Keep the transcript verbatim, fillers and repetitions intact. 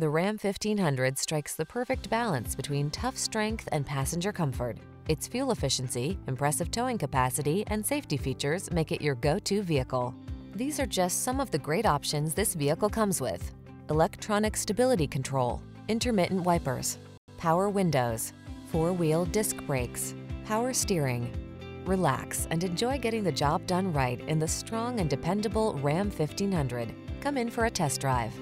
The Ram fifteen hundred strikes the perfect balance between tough strength and passenger comfort. Its fuel efficiency, impressive towing capacity, and safety features make it your go-to vehicle. These are just some of the great options this vehicle comes with: electronic stability control, intermittent wipers, power windows, four-wheel disc brakes, power steering. Relax and enjoy getting the job done right in the strong and dependable Ram fifteen hundred. Come in for a test drive.